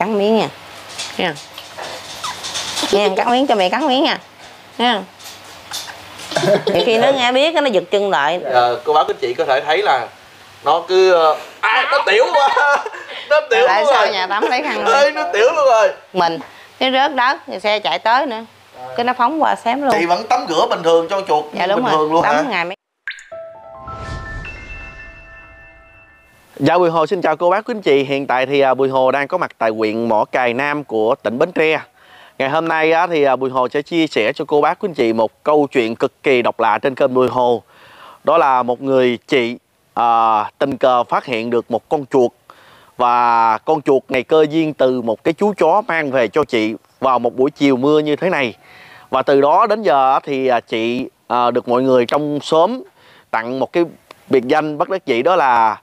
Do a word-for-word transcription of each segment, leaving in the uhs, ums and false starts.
Cắn miếng nha. Nha. Nha, cắn miếng cho mẹ, cắn miếng nha. Nha. Thì khi nó nghe biết nó giật chân lại. À, cô bác các chị có thể thấy là nó cứ à, nó tiểu quá. Nó tiểu lại luôn sao rồi. Nhà tắm lấy khăn ơi, nó tiểu luôn rồi. Mình cái rớt đất thì xe chạy tới nữa. Cái nó phóng qua xém luôn. Chị vẫn tắm rửa bình thường cho chuột dạ, bình rồi. Thường luôn tắm hả? Ngày mấy... Dạ Bùi Hồ xin chào cô bác quý anh chị. Hiện tại thì Bùi Hồ đang có mặt tại huyện Mỏ Cày Nam của tỉnh Bến Tre. Ngày hôm nay thì Bùi Hồ sẽ chia sẻ cho cô bác quý anh chị một câu chuyện cực kỳ độc lạ trên kênh Bùi Hồ. Đó là một người chị à, tình cờ phát hiện được một con chuột. Và con chuột này cơ duyên từ một cái chú chó mang về cho chị vào một buổi chiều mưa như thế này. Và từ đó đến giờ thì chị à, được mọi người trong xóm tặng một cái biệt danh bất đắc dĩ, đó là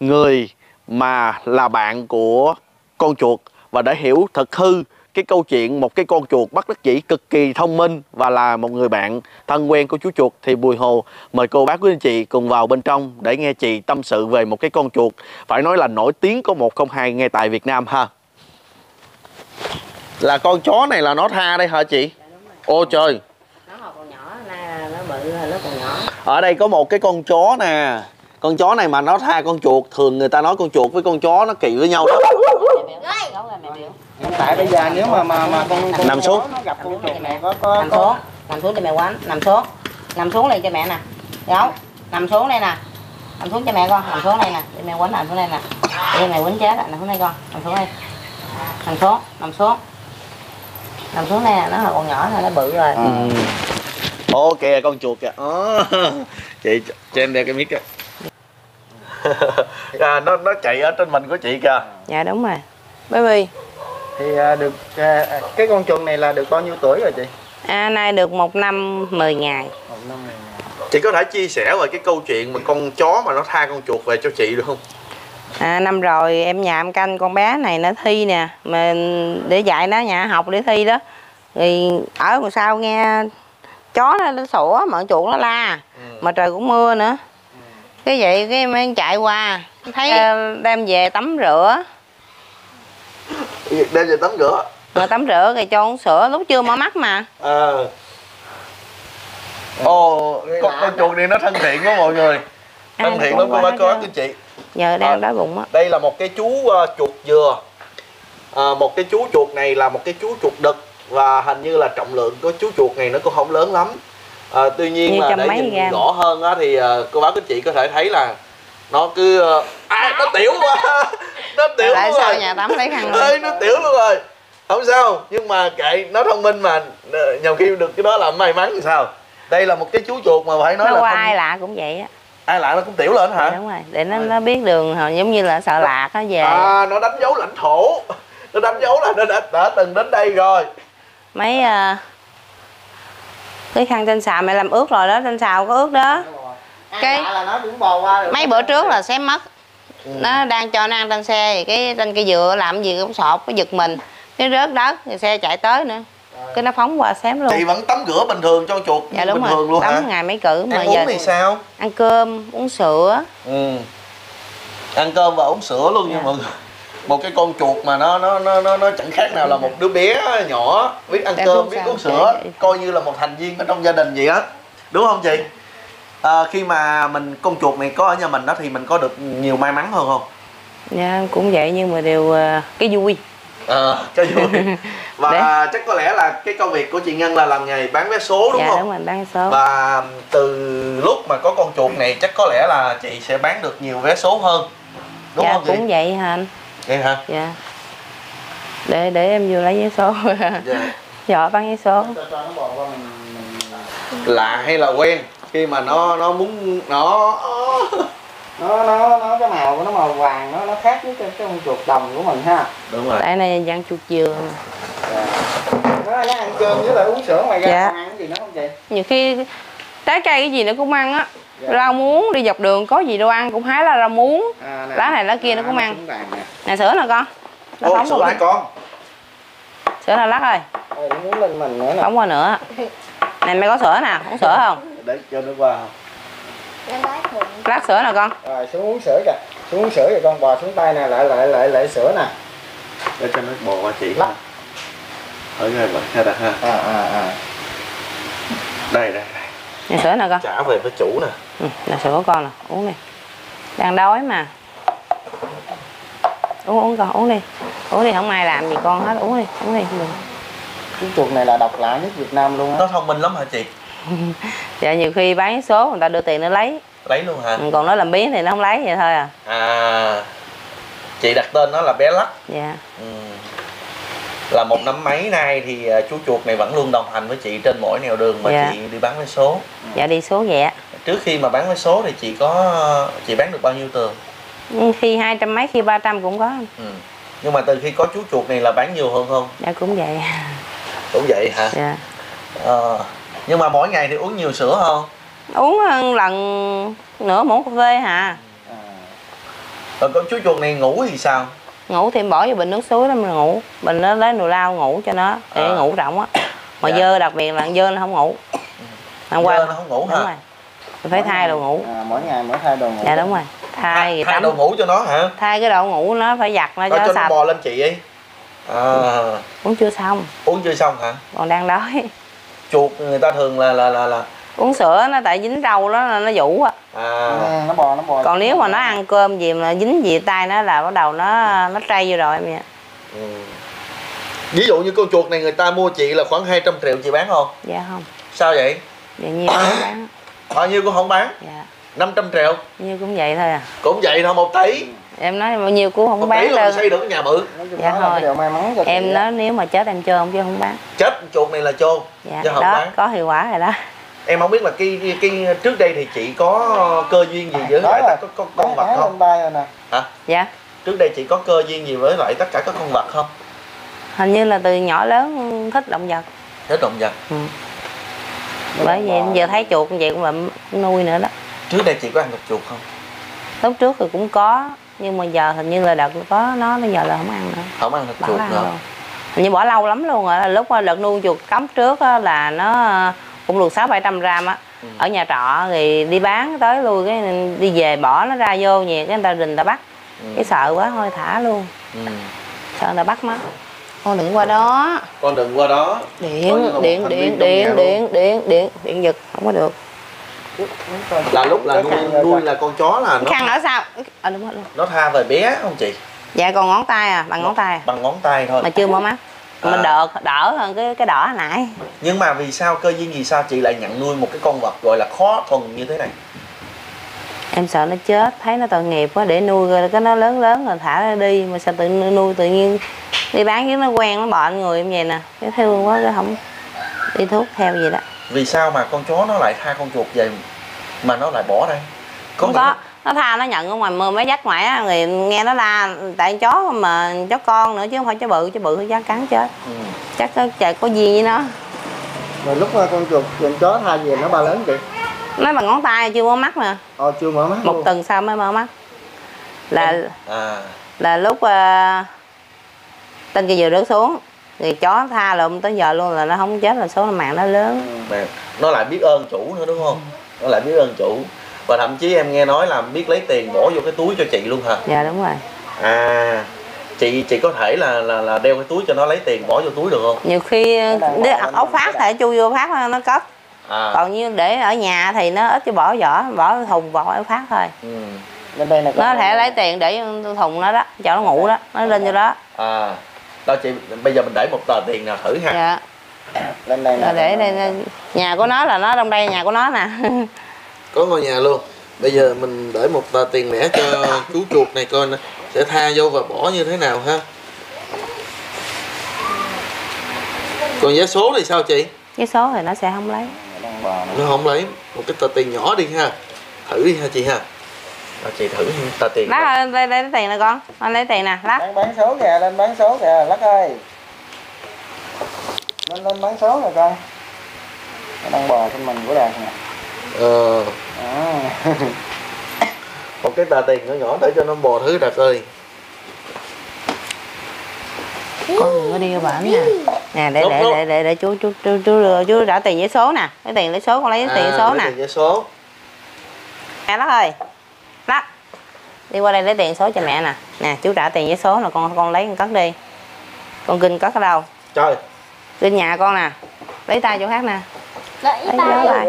người mà là bạn của con chuột. Và để hiểu thật hư cái câu chuyện một cái con chuột bất đắc dĩ cực kỳ thông minh và là một người bạn thân quen của chú chuột, thì Bùi Hồ mời cô bác quý anh chị cùng vào bên trong để nghe chị tâm sự về một cái con chuột phải nói là nổi tiếng có một không hai ngay tại Việt Nam ha. Là con chó này là nó tha đây hả chị? Ô trời, nó còn nhỏ, nó bự, nó còn nhỏ. Ở đây có một cái con chó nè. Con chó này mà nó tha con chuột, thường người ta nói con chuột với con chó nó kỳ với nhau đó. Tại bây giờ nếu mà mà mà con con nằm xuống, nó gặp con chuột mẹ có có nằm xuống, nằm xuống cho mẹ quánh, nằm xuống. Nằm xuống liền cho mẹ nè. Đó, nằm xuống đây nè. Nằm xuống cho mẹ con, nằm xuống đây nè, để mẹ quánh nằm xuống đây nè. Để mẹ quánh chết, nằm xuống đây con, nằm xuống đây. Nằm xuống, nằm xuống. Nằm xuống đây nè, nó còn nhỏ thôi, nó bự rồi. Ô kìa con chuột kìa. Chị cho em đeo cái mic kìa. À, nó nó chạy ở trên mình của chị kìa. Dạ đúng rồi. Bởi vì thì à, được à, cái con chuột này là được bao nhiêu tuổi rồi chị? À, nay được một năm mười ngày. Một năm mười ngày. Chị có thể chia sẻ về cái câu chuyện mà con chó mà nó tha con chuột về cho chị được không? À, năm rồi em nhà em canh con bé này nó thi nè, mình để dạy nó nhà học để thi đó. Thì ở ngoài sau nghe chó nó, nó sủa mà con chuột nó la, ừ. Mà trời cũng mưa nữa. Cái vậy cái em chạy qua thấy đem về tắm rửa, đem về tắm rửa mà tắm rửa thì cho uống sữa lúc chưa mở mắt mà. Ờ à. Ồ oh, con, con chuột này nó thân thiện với mọi người, thân thiện lắm cô bác cô bác chị. Giờ đang à, đói bụng á. Đây là một cái chú uh, chuột dừa. À, một cái chú chuột này là một cái chú chuột đực và hình như là trọng lượng của chú chuột này nó cũng không lớn lắm. À, tuy nhiên là để nhìn gam. Rõ hơn á, thì uh, cô bác các chị có thể thấy là nó cứ uh, à, nó tiểu quá. Nó tiểu lại luôn sao rồi. Nhà tắm lấy khăn ơi, nó tiểu luôn rồi, không sao, nhưng mà kệ, nó thông minh mà nhiều khi được cái đó là may mắn thì sao. Đây là một cái chú chuột mà phải nói nó là ai không... lạ cũng vậy á, ai lạ nó cũng tiểu lên hả? Đúng rồi, để nó, nó biết đường, giống như là sợ lạc nó về. À, nó đánh dấu lãnh thổ, nó đánh dấu là nó đã, đã từng đến đây rồi. Mấy uh... cái khăn trên xào mẹ làm ướt rồi đó, trên xào có ướt đó. Cái mấy bữa trước là xém mất. Ừ. Nó đang cho nó ăn trên xe thì cái trên cây dừa làm gì cũng sọt, cái giật mình. Cái rớt đất thì xe chạy tới nữa. Cái nó phóng qua xém luôn. Chị vẫn tắm rửa bình thường cho chuột dạ, đúng bình rồi. Thường luôn tắm hả? Ngày mấy cử mà giờ thì sao? Ăn cơm, uống sữa. Ừ. Ăn cơm và uống sữa luôn nha mọi người. Một cái con chuột mà nó nó nó nó, nó chẳng khác nào là một đứa bé nhỏ biết ăn cơm, biết uống sữa, coi như là một thành viên ở trong gia đình vậy á, đúng không chị? À, khi mà mình con chuột này có ở nhà mình đó thì mình có được nhiều may mắn hơn không? Dạ cũng vậy, nhưng mà đều cái vui. Ờ, à, cái vui. Và để... chắc có lẽ là cái công việc của chị Ngân là làm nghề bán vé số đúng dạ, không? Dạ đúng rồi, bán số. Và từ lúc mà có con chuột này chắc có lẽ là chị sẽ bán được nhiều vé số hơn, đúng dạ, không chị? Cũng vậy hả anh? Vậy hả? Dạ. Để để em vừa lấy vé số. Dạ. Dạ bán vé số. Lạ hay là quen khi mà nó nó muốn nó nó nó nó cái màu của nó màu vàng, nó nó khác với cái cái con chuột đồng của mình ha. Đúng rồi. Tại này ăn chuột dừa. Dạ. Nó, nó ăn cơm với lại uống sữa ngoài ra dạ. Ăn cái gì nó không vậy? Nhiều khi trái cây cái gì nó cũng ăn á. Dạ. Rau muống đi dọc đường có gì đâu ăn cũng hái lá rau muống à, lá này lá kia à, nó cũng ăn nè. Nè sữa nè con nó. Ô, sữa này con sữa là lắc rồi muốn lên mình nữa nè. Không qua nữa này mày có sữa nè, uống sữa không? Để cho nó qua không? Lát sữa nè con. Rồi xuống uống sữa kìa, xuống uống sữa kìa con, bò xuống tay nè, lại lại lại lại sữa nè. để cho nó bò qua chỉ lắc ở ngay vậy ha đặt ha. À, à, à. Đây đây đây. Sữa nè con. Trả về với chủ nè. Ừ, là sữa con nè, uống đi. Đang đói mà. Uống uống con, uống đi. Uống đi, không ai làm gì con hết, uống đi, uống đi. Cái chuột này là độc lạ nhất Việt Nam luôn á. Nó thông minh lắm hả chị? Dạ nhiều khi bán số người ta đưa tiền nó lấy. Lấy luôn hả? Còn nó làm biến thì nó không lấy vậy thôi à. À. Chị đặt tên nó là bé Lắc. Dạ. Ừ. Là một năm mấy nay thì chú chuột này vẫn luôn đồng hành với chị trên mỗi nẻo đường mà dạ. Chị đi bán vé số. Dạ đi số vậy. Trước khi mà bán vé số thì chị có chị bán được bao nhiêu tường? Khi hai trăm mấy, khi ba trăm cũng có. Ừ. Nhưng mà từ khi có chú chuột này là bán nhiều hơn không? Dạ cũng vậy. Cũng vậy hả? Dạ. Ờ. Nhưng mà mỗi ngày thì uống nhiều sữa không? Uống lần nửa muỗng cà phê hả? À. Rồi con chú chuột này ngủ thì sao? Ngủ thì bỏ vô bình nước suối đó mà ngủ. Bình nó lấy nồi lao ngủ cho nó để à. Ngủ rộng á. Mà dạ. Dơ đặc biệt là dơ nó không ngủ. Hôm qua dơ nó không ngủ hả? Đúng rồi. Mình phải mỗi thay ngày, đồ ngủ. À, mỗi ngày mỗi thay đồ ngủ. Dạ đúng rồi. Thay à, thay tắm. Đồ ngủ cho nó hả? Thay cái đồ ngủ nó phải giặt nó cho, cho nó sạch. Nó bò lên chị ấy. À. Uống chưa xong. Uống chưa xong hả? Còn đang đói. Chuột người ta thường là là là, là... uống sữa nó tại dính rau nó nó vũ á. À. À, nó bò nó bò. Còn nếu mà nó ăn cơm gì mà dính gì tay nó là bắt đầu nó nó tray vô rồi em ạ. Ừ. Ví dụ như con chuột này người ta mua chị là khoảng hai trăm triệu chị bán không? Dạ không. Sao vậy? Dạ nhiêu cũng bán. Bao nhiêu cũng không bán. Dạ. năm trăm triệu. Nhiêu cũng vậy thôi à. Cũng vậy thôi, một tỷ. Em nói bao nhiêu cũng không một bán. Một tỷ là xây được nhà bự. Dạ thôi. Điều may mắn cho em nói đó. Nếu mà chết em chôn chứ không bán. Chết chuột này là chôn. Dạ. Chứ không đó, bán. Có hiệu quả rồi đó. Em không biết là cái cái trước đây thì chị có cơ duyên gì với lại tất cả các con vật không? Hả? Dạ. Trước đây chị có cơ duyên gì với lại tất cả các con vật không? Hình như là từ nhỏ lớn thích động vật. Thích động vật. Ừ. Bởi vì giờ thấy chuột vậy cũng là nuôi nữa đó. Trước đây chị có ăn thịt chuột không? Lúc trước thì cũng có, nhưng mà giờ hình như là đợt có nó bây giờ là không ăn nữa. Không ăn thịt bỏ chuột nữa. Hình như bỏ lâu lắm luôn rồi. Lúc đợt nuôi chuột cấm trước là nó cũng được sáu bảy trăm gram á. Ừ. Ở nhà trọ thì đi bán tới lui cái đi về bỏ nó ra vô nhà cái người ta rình người ta bắt. Ừ. Cái sợ quá thôi thả luôn. Ừ. Sợ người ta bắt nó. Con đừng qua đó. Con đừng qua đó. Điện điện điện điện, điện điện điện điện điện điện giật không có được. Là lúc là nuôi nuôi là con chó là nó khăn ở sao? À, đúng rồi, đúng. Nó tha về bé không chị? Dạ còn ngón tay à, bằng ngón tay. Bằng ngón tay thôi. Mà chưa mở mắt. À. Mình đỡ, đỡ hơn cái cái đỏ nãy. Nhưng mà vì sao cơ duyên gì sao chị lại nhận nuôi một cái con vật gọi là khó thuần như thế này? Em sợ nó chết, thấy nó tội nghiệp quá để nuôi rồi cái nó lớn lớn rồi thả nó đi mà sao tự nuôi tự nhiên đi bán chứ nó quen nó bệnh người em vậy nè, cái theo quá nó không đi thuốc theo gì đó. Vì sao mà con chó nó lại tha con chuột về mà nó lại bỏ đây? Có không có, nó tha nó nhận ở ngoài mưa mấy dắt ngoại á, người nghe nó la tại chó mà chó con nữa chứ không phải chó bự, chó bự thì chắc cắn chết. Ừ. Chắc trời có gì với nó. Rồi lúc con chuột con chó tha về nó ba lớn vậy? Nói bằng ngón tay chưa mở mắt mà. Ờ chưa mở mắt. Một luôn. Tuần sau mới mở mắt. Là à. Là lúc uh, tên kia vừa rớt xuống. Thì chó tha lụm tới giờ luôn là nó không chết là số mạng nó lớn. Mẹ, nó lại biết ơn chủ nữa đúng không? Nó lại biết ơn chủ. Và thậm chí em nghe nói là biết lấy tiền bỏ vô cái túi cho chị luôn hả? Dạ đúng rồi. À chị chị có thể là là, là đeo cái túi cho nó lấy tiền bỏ vô túi được không? Nhiều khi ốc phát thể chui vô phát nó cất. À. Còn như để ở nhà thì nó ít cho bỏ vỏ, bỏ thùng vỏ ốc phát thôi. Ừ. Bên đây là nó thể lấy tiền để thùng nó đó, cho nó ngủ đó, nó lên vô đó. À. Đó chị, bây giờ mình để một tờ tiền nào thử ha. Dạ. Lên đây nè. Để đây nhà của nó là nó trong đây nhà của nó nè. Có ngôi nhà luôn. Bây giờ mình để một tờ tiền lẻ cho chú chuột này coi nè, sẽ tha vô và bỏ như thế nào ha. Còn vé số thì sao chị? Vé số thì nó sẽ không lấy. Nó không lấy. Một cái tờ tiền nhỏ đi ha. Thử đi ha chị ha. Đó, chị thử tờ tiền. Lát ơi, lấy, lấy tiền nè con. Con lấy tiền nè, Lát. Đang bán số kìa, lên bán số kìa, Lát ơi. Lên lên bán số rồi coi. Nó đang bò trên mình của Đạt nè. Ờ. À. Một cái tờ tiền nhỏ nhỏ để cho nó bò thứ Đạt ơi. Con đừng có đi bển nha. Nè để để, để để để chú chú chú chú, chú trả tiền giấy số nè, cái tiền lấy số con lấy à, tiền số nè. Tiền giấy số. Nè Lát ơi. Lát. Đi qua đây lấy tiền số cho mẹ nè. Nè chú trả tiền giấy số là con con lấy con cất đi. Con Kinh cất ở đâu? Trời, Kinh nhà con nè. Lấy tay chỗ khác nè. Lấy tay lại.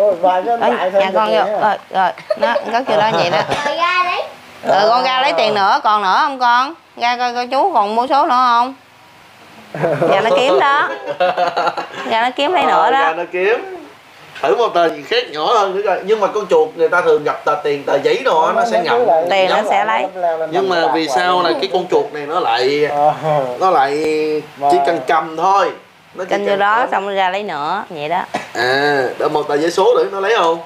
Nhà con vô. Rồi, rồi. Nó cất vô đó vậy đó. Rồi ra đấy. Rồi con ra lấy tiền nữa, còn nữa không con? Ra coi coi chú còn mua số nữa không? Dạ nó kiếm đó. Dạ nó kiếm lấy nữa đó. Dạ nó kiếm. Thử một tờ gì khác nhỏ hơn nữa coi. Nhưng mà con chuột người ta thường gặp tờ tiền, tờ giấy đồ nó sẽ ngậm. Tiền nó sẽ lấy. Nhưng mà vì sao là cái con chuột này nó lại nó lại chỉ cần cầm thôi. Nó cầm vô đó xong nó ra lấy nữa vậy đó. À, đợi một tờ giấy số nữa nó lấy không?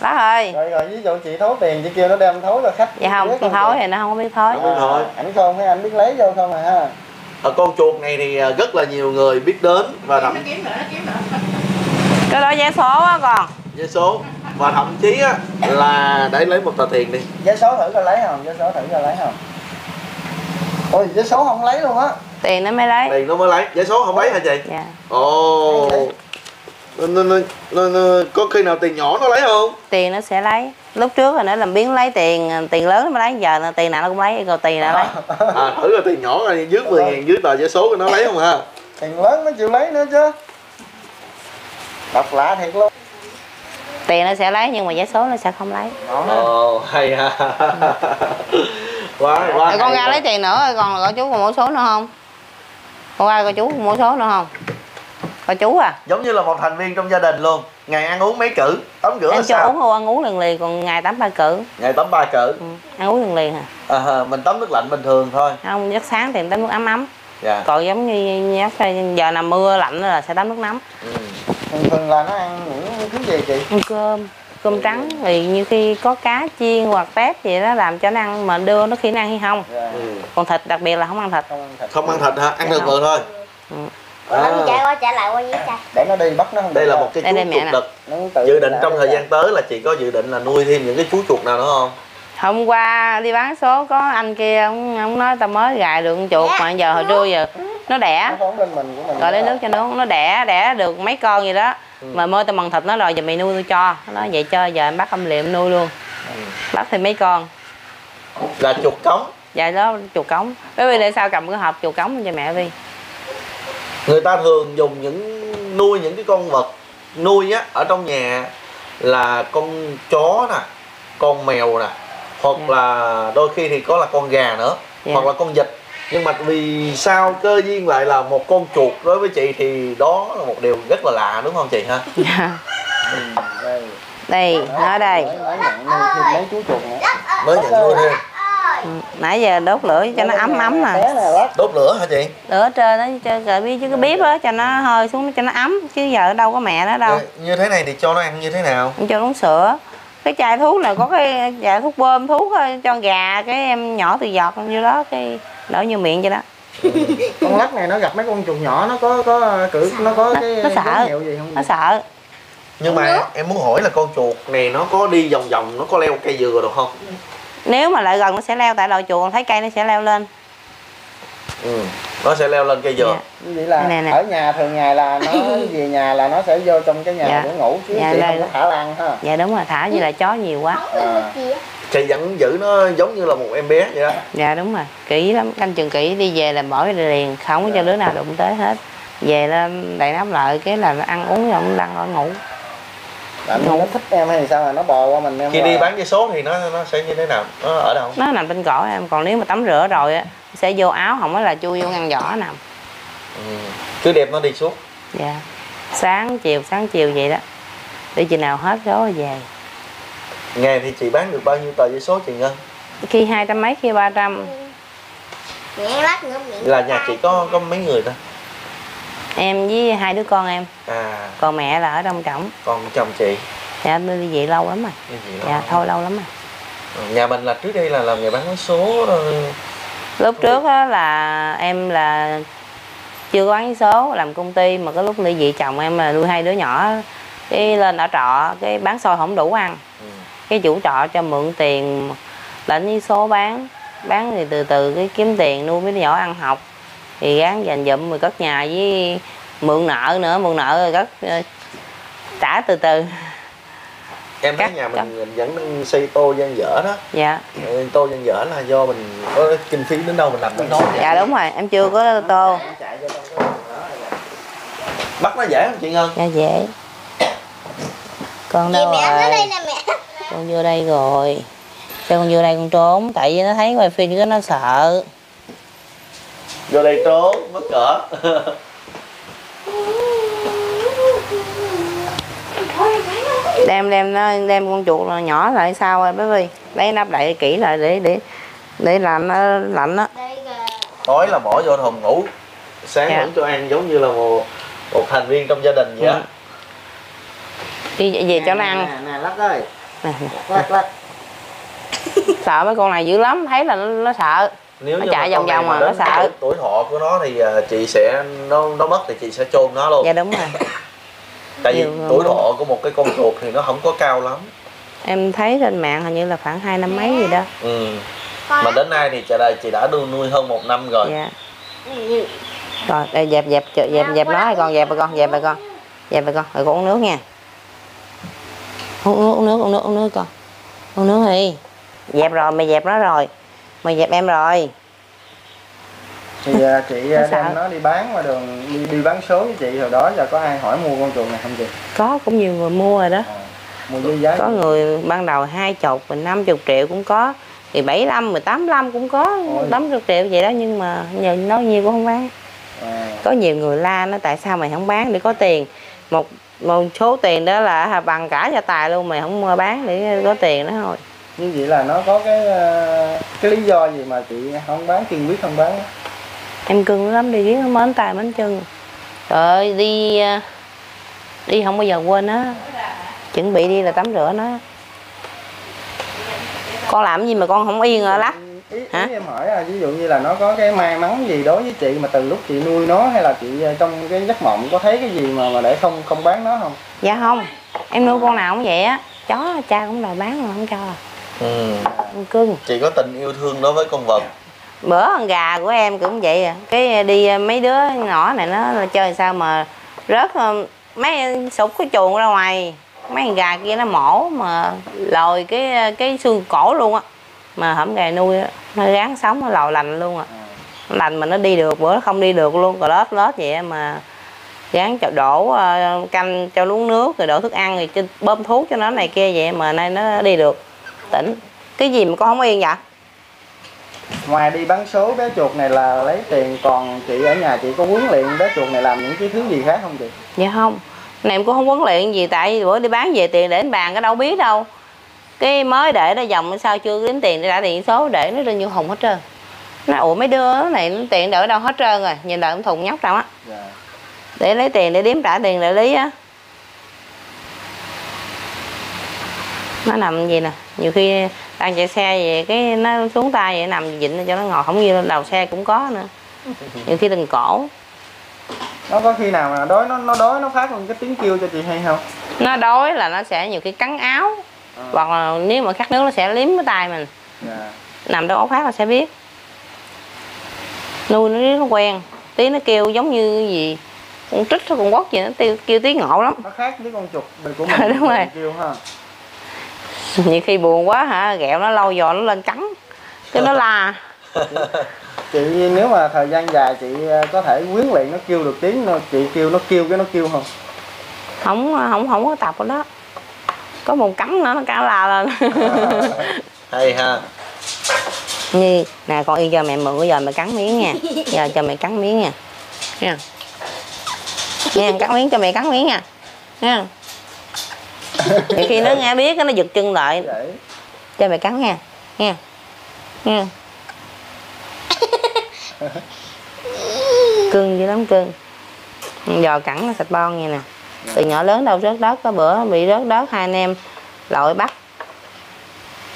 Bác ơi. Rồi rồi, ví dụ chị thấu tiền chị kêu nó đem thối là khách. Dạ không, con thối thì nó không biết thối. Đúng rồi. Ảnh không hay anh biết lấy vô không à. Ở con chuột này thì rất là nhiều người biết đến và thậm kiếm nữa, kiếm nữa. Cái đó vé số á con. Vé số và thậm chí á là để lấy một tờ tiền đi. Vé số thử coi lấy không? Vé số thử coi lấy không? Ôi vé số không lấy luôn á. Tiền nó mới lấy. Tiền nó mới lấy, vé số không lấy hả chị? Dạ. Ồ. Nó, nó, nó, nó, có khi nào tiền nhỏ nó lấy không? Tiền nó sẽ lấy. Lúc trước là nó làm biến lấy tiền, tiền lớn nó mới lấy, giờ là tiền nào nó cũng lấy, rồi tiền nào lấy. À, thử là tiền nhỏ rồi dưới mười ngàn dưới tờ vé số của nó lấy không ha? Tiền lớn nó chịu lấy nữa chứ. Độc lạ thiệt luôn. Tiền nó sẽ lấy nhưng mà vé số nó sẽ không lấy. Ồ, oh, hay ha. Quá, quá. Rồi con ra lấy tiền nữa, còn gọi chú còn mỗi số nữa không? Con ra coi chú còn mỗi số nữa không? Coi chú à. Giống như là một thành viên trong gia đình luôn. Ngày ăn uống mấy cử, tắm rửa là sao? Ăn uống không ăn uống liền liền, còn ngày tắm ba cử. Ngày tắm ba cử. Ừ, ăn uống liền liền hả? À? À, mình tắm nước lạnh bình thường thôi. Không, giấc sáng thì mình tắm nước ấm ấm. Dạ. Còn giống như giờ là mưa lạnh là sẽ tắm nước nóng. Ừ. Thường thường là nó ăn những thứ gì chị? Ăn cơm, cơm trắng thì như khi có cá chiên hoặc tép gì đó làm cho nó ăn mà đưa nó khi nó ăn hay không. Yeah. Ừ. Còn thịt đặc biệt là không ăn thịt. Không ăn thịt, không ăn thịt hả? Ăn được vừa thôi. Ừ. À. Nó chạy qua chạy lại qua dưới cha. Để nó đi bắt nó không. Đây là một cái đây, chú chuột đực. Dự định trong thời gian tới là chị có dự định là nuôi thêm những cái chú chuột nào nữa không? Hôm qua đi bán số có anh kia ông, ông nói tao mới gài được con chuột mà giờ hồi trưa giờ nó đẻ rồi lấy nước cho nó nó đẻ đẻ được mấy con gì đó mà mơ tao bằng thịt nó rồi giờ mày nuôi tôi cho nó vậy chơi giờ em bắt âm liệm nuôi luôn bắt thì mấy con là chuột cống dạ đó chuột cống bé Vi để sao cầm cái hộp chuột cống cho mẹ Vi. Người ta thường dùng những nuôi những cái con vật nuôi á ở trong nhà là con chó nè con mèo nè hoặc yeah. là đôi khi thì có là con gà nữa yeah. hoặc là con vịt nhưng mà vì sao cơ duyên lại là một con chuột đối với chị thì đó là một điều rất là lạ đúng không chị ha? Yeah. Ừ, đây đây ở đây mới chú chuột mới nhận nuôi thêm nãy giờ đốt lửa cho nó ấm ấm nè đốt lửa hả chị lửa trên nó chơi cờ biết chứ cái bếp á cho nó hơi xuống cho nó ấm chứ giờ đâu có mẹ nó đâu. Như thế này thì cho nó ăn như thế nào? Cho uống sữa. Cái chai thuốc này có cái chai thuốc bơm thuốc cho gà cái em nhỏ từ giọt như đó cái đổ như miệng vậy đó. Ừ. Con lắc này nó gặp mấy con chuột nhỏ nó có có cử nó có nó, cái nó sợ hiệu gì không? Nó sợ. Nhưng mà ừ. em muốn hỏi là con chuột này nó có đi vòng vòng nó có leo cây dừa được không? Nếu mà lại gần nó sẽ leo tại loại chuột thấy cây nó sẽ leo lên. Ừ, nó sẽ leo lên cây dừa. Dạ. Vậy là nè, nè. Ở nhà thường ngày là nó về nhà là nó sẽ vô trong cái nhà dạ. để ngủ chứ dạ, chị không có thả lan ha. Dạ đúng rồi, thả như là chó nhiều quá. À. Chị vẫn giữ nó giống như là một em bé vậy đó. Dạ đúng rồi, kỹ lắm, canh chừng kỹ đi về là mở liền, không có dạ. cho đứa nào đụng tới hết. Về lên đầy nắp lại cái là ăn uống rồi lăn rồi ngủ. Bạn nó thích em hay sao mà nó bò qua mình em. Khi đi rồi. Bán vé số thì nó nó sẽ như thế nào? Nó ở đâu? Nó nằm bên cổ em, còn nếu mà tắm rửa rồi á sẽ vô áo không phải là chui vô ngăn giỏ nằm. Ừ. Cứ đẹp nó đi suốt. Dạ. Sáng chiều sáng chiều vậy đó. Để chừng nào hết số rồi về. Ngày thì chị bán được bao nhiêu tờ vé số chị Ngân? Khi hai trăm mấy khi ba trăm. Là nhà chị có có mấy người ta? Em với hai đứa con em. À. Còn mẹ là ở Đông Trọng. Còn chồng chị? Dạ đi vậy lâu lắm rồi. Đi vậy lâu dạ lắm. Thôi lâu lắm rồi. Ừ, nhà mình là trước đây là làm nghề bán vé số. Lúc trước á là em là chưa có bán vé số làm công ty mà cái lúc ly dị chồng em là nuôi hai đứa nhỏ cái lên ở trọ cái bán xôi không đủ ăn cái chủ trọ cho mượn tiền lãnh vé số bán bán thì từ từ cái kiếm tiền nuôi mấy đứa nhỏ ăn học thì gán dành dụm rồi cất nhà với mượn nợ nữa mượn nợ rồi cất trả từ từ Em nói nhà mình vẫn xây tô gian dở đó. Dạ. Tô gian dở là do mình có kinh phí đến đâu mình làm đến đó. Dạ đúng rồi, em chưa có tô. Bắt nó dễ không chị Ngân? Dạ dễ. Con đâu rồi? Con vô đây rồi. Sao con vô đây con trốn? Tại vì nó thấy ngoài phim cái nó sợ. Vô đây trốn, mất cỡ. Đem đem nó đem con chuột là nhỏ lại sao rồi bé Vi. Lấy nắp đậy kỹ lại để để để làm nó lạnh đó. Tối là bỏ vô thùng ngủ. Sáng vẫn cho ăn giống như là một, một thành viên trong gia đình vậy đó. Đi về, về nè, cho nó ăn. Nè, nè, lắc ơi. Nè, nè. Lắc, lắc. Sợ mấy con này dữ lắm, thấy là nó, nó sợ. Nếu nó chạy vòng vòng mà nó sợ. Tuổi thọ của nó thì chị sẽ nó nó mất thì chị sẽ chôn nó luôn. Dạ đúng rồi. Tại vì tuổi thọ của một cái con chuột thì nó không có cao lắm. Em thấy trên mạng hình như là khoảng hai năm mấy gì đó. Ừ. Mà đến nay thì chị đã nuôi hơn một năm rồi. Dạ. Rồi, đây dẹp dẹp dẹp dẹp nó hay con dẹp bà con, dẹp bà con. Dẹp bà con, rồi con uống nước nha. Uống nước, uống nước, uống nước, uống nước con. Uống nước đi. Dẹp rồi, mày dẹp nó rồi. Mày dẹp em rồi. Thì chị đem sợ. Nó đi bán ngoài đường, đi, đi bán số với chị hồi đó, giờ có ai hỏi mua con chuột này không chị? Có, cũng nhiều người mua rồi đó. À, mua với giá. Có người ban đầu hai chục, mình năm chục triệu cũng có, thì bảy năm, mười tám năm cũng có, tám chục triệu vậy đó, nhưng mà nhờ nói nhiều cũng không bán. À. Có nhiều người la nó tại sao mày không bán để có tiền, một một số tiền đó là bằng cả gia tài luôn, mày không mua bán để có tiền đó thôi. Như vậy là nó có cái cái lý do gì mà chị không bán, kiên quyết không bán? Em cưng lắm, đi giết nó mến tay mến chân. Trời ơi, đi đi không bao giờ quên nó. Chuẩn bị đi là tắm rửa nó. Con làm gì mà con không yên rồi lắc? Ý, ý em hỏi là ví dụ như là nó có cái may mắn gì đối với chị mà từ lúc chị nuôi nó, hay là chị trong cái giấc mộng có thấy cái gì mà mà để không không bán nó không? Dạ không, em nuôi con nào cũng vậy á. Chó cha cũng đòi bán mà không cho. Ừ. Con cưng. Chị có tình yêu thương đối với con vật. Bữa con gà của em cũng vậy à. Cái đi mấy đứa nhỏ này nó chơi sao mà rớt mấy sụp cái chuồng ra ngoài. Mấy con gà kia nó mổ mà lồi cái cái xương cổ luôn á. Mà hổng gà nuôi á, nó ráng sống nó lòi lành luôn à. Lành mà nó đi được, bữa nó không đi được luôn, rồi lết lết vậy mà ráng cho đổ canh cho uống nước, rồi đổ thức ăn, rồi bơm thuốc cho nó này kia vậy mà nay nó đi được. Tỉnh. Cái gì mà con không yên vậy? Ngoài đi bán số bé chuột này là lấy tiền, còn chị ở nhà chị có huấn luyện bé chuột này làm những cái thứ gì khác không chị? Dạ không, này em cũng không huấn luyện gì, tại bữa đi bán về tiền để đánh bàn cái đâu biết đâu. Cái mới để nó dòng sao chưa đến tiền, đã tiền số để nó trên vô hồng hết trơn. Nó ủa mấy đứa này tiền đỡ đâu hết trơn rồi, nhìn đợi em thùng nhóc trong á. Dạ. Để lấy tiền để đếm trả tiền đại lý á. Nó nằm gì nè, nhiều khi đang chạy xe về cái nó xuống tay vậy, nằm dịnh cho nó ngồi, không như đầu xe cũng có nữa, nhiều khi đừng cổ. Nó có khi nào mà đói nó nó đói nó phát một cái tiếng kêu cho chị hay không? Nó đói là nó sẽ nhiều khi cắn áo, à. Hoặc là nếu mà khát nước nó sẽ liếm cái tay mình. Yeah. Nằm đâu ổ phát nó sẽ biết. Nuôi nó nó quen, tí nó kêu giống như gì con trích hay con quất gì, nó kêu, kêu tiếng ngộ lắm. Nó khác với con chuột của mình. Đúng rồi. Kêu, ha. Nhiều khi buồn quá hả, ghẹo nó lâu giò nó lên cắn cái nó la. Chị nếu mà thời gian dài chị có thể huấn luyện nó kêu được tiếng, chị kêu nó kêu cái nó kêu không? Không không không có tập của nó. Có một cắn nữa nó cả la lên. Hay ha. Nhi, nè con yên cho mẹ mượn, giờ mẹ cắn miếng nha. Giờ cho mẹ cắn miếng nha. Nha. Nha, cắn miếng cho mẹ cắn miếng nha. Nha. Thì khi nó nghe biết nó giật chân lại. Cho mày cắn nha. Nha. Nha. Cưng dữ lắm cưng. Giờ cắn nó sạch bon vậy nè. Từ nhỏ lớn đâu rớt đất, có bữa bị rớt đất hai anh em lội bắt.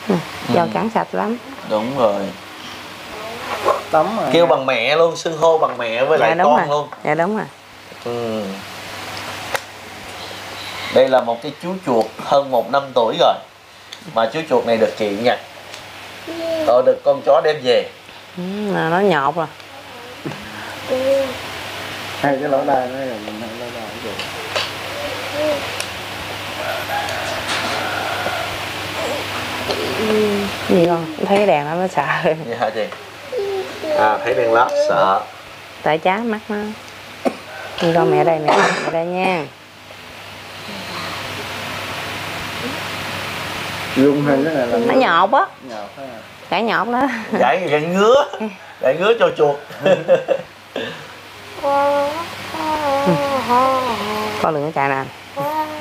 Giờ ừ. Cắn sạch lắm. Đúng rồi. Tấm rồi. Kêu bằng mẹ luôn, xưng hô bằng mẹ với dạ, lại con rồi. Luôn. Dạ đúng rồi. Ừ. Đây là một cái chú chuột hơn một năm tuổi rồi. Mà chú chuột này được chị nhặt. Rồi được con chó đem về. Ừ, nó nhọt rồi. Hay cái lỗ đai nó là lỗ đai. Gì con, thấy cái đèn đó nó sợ. Vậy hả chị? À, thấy đèn lót sợ. Tại chá mắt nó. Đi con mẹ đây, mẹ đây, mẹ đây nha. Rung hay cái này là nó nhột á. Nhột á. Gãy nhột đó. Gãy gãy ngứa. Gãy ngứa cho chuột. Con đừng có chạy nè.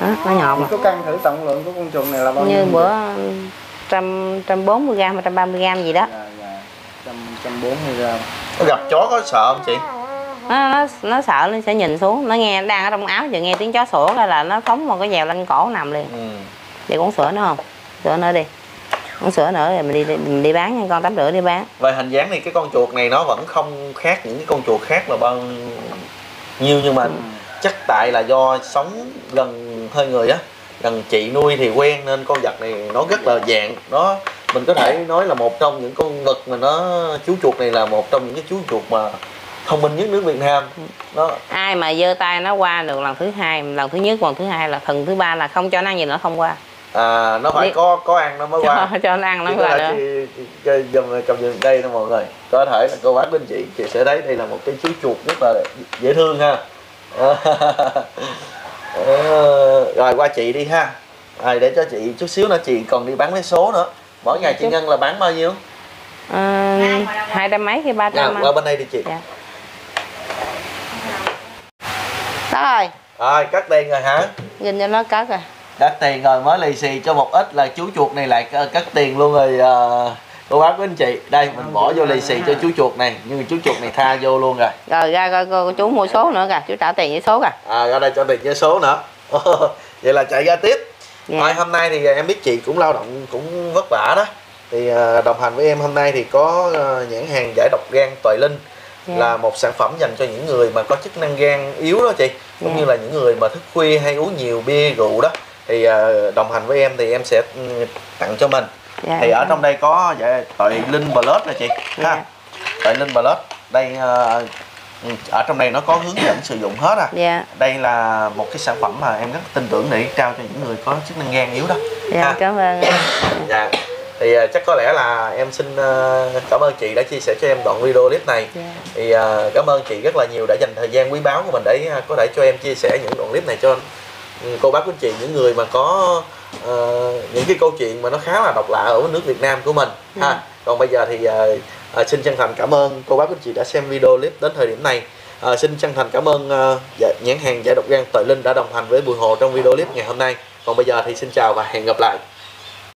Đó, nó nhột mà. Có cân thử tổng lượng của con chuột này là bao nhiêu? Như bữa một trăm bốn mươi gam hay một trăm ba mươi gam gì đó. Dạ, dạ. một trăm bốn mươi gam. Nó gặp chó có sợ không chị? Nó, nó, nó sợ nó sẽ nhìn xuống. Nó nghe đang ở trong áo giờ nghe tiếng chó sủa là nó phóng một cái dèo lên cổ nằm liền. Ừ. Vậy con sữa nữa không? Sữa nữa đi. Con sữa nữa rồi mình đi, đi, mình đi bán nha con, tắm rửa đi bán. Về hình dáng thì cái con chuột này nó vẫn không khác những cái con chuột khác là bao nhiêu, nhưng mà ừ. chắc tại là do sống gần hơi người á, gần chị nuôi thì quen nên con vật này nó rất là dạng. Nó mình có thể nói là một trong những con vật mà nó, chú chuột này là một trong những cái chú chuột mà thông minh nhất nước Việt Nam. Nó ai mà giơ tay nó qua được lần thứ hai, lần thứ nhất, lần thứ hai là lần thứ ba là không cho nó ăn gì nữa không qua. À, nó phải đi. có có ăn nó mới qua. Cho, cho nó ăn nó qua được. Chơi cầm giùm đây nè mọi người. Có thể là cô bác bên chị chị sẽ thấy đây là một cái chú chuột rất là dễ thương ha. À, rồi qua chị đi ha. Rồi à, để cho chị chút xíu nữa, chị còn đi bán vé số nữa. Mỗi ngày chị Ngân là bán bao nhiêu? À, hai trăm mấy hay ba trăm. Qua bên đây đi chị. Dạ. Đó rồi. Rồi cắt tiền rồi hả? Nhìn cho nó cắt rồi. Cắt tiền rồi mới lì xì cho một ít là chú chuột này lại cắt tiền luôn rồi. Uh, cô bác của anh chị đây mình bỏ vô lì xì cho chú chuột này, nhưng mà chú chuột này tha vô luôn rồi. Rồi ra coi cô chú mua số nữa kìa, chú trả tiền với số kìa. À ra đây cho tiền với số nữa. Vậy là chạy ra tiếp. Dạ. Thôi hôm nay thì em biết chị cũng lao động cũng vất vả đó, thì uh, đồng hành với em hôm nay thì có uh, nhãn hàng giải độc gan Toại Linh. Yeah. Là một sản phẩm dành cho những người mà có chức năng gan yếu đó chị, cũng yeah. như là những người mà thức khuya hay uống nhiều bia rượu đó, thì uh, đồng hành với em thì em sẽ tặng cho mình. Yeah, thì yeah. ở trong đây có vậy, Toại Linh Plus nè chị ha. Yeah. Toại Linh Plus đây, uh, ở trong đây nó có hướng dẫn sử dụng hết à. Yeah. Đây là một cái sản phẩm mà em rất tin tưởng để trao cho những người có chức năng gan yếu đó. Dạ yeah, cảm ơn. Dạ. Thì chắc có lẽ là em xin cảm ơn chị đã chia sẻ cho em đoạn video clip này. Yeah. Thì cảm ơn chị rất là nhiều đã dành thời gian quý báu của mình để có thể cho em chia sẻ những đoạn clip này cho cô bác của chị, những người mà có uh, những cái câu chuyện mà nó khá là độc lạ ở nước Việt Nam của mình. Yeah. Ha. Còn bây giờ thì uh, xin chân thành cảm ơn cô bác của chị đã xem video clip đến thời điểm này. Uh, xin chân thành cảm ơn uh, nhãn hàng giải độc gan Toại Linh đã đồng hành với Bùi Hồ trong video clip ngày hôm nay. Còn bây giờ thì xin chào và hẹn gặp lại.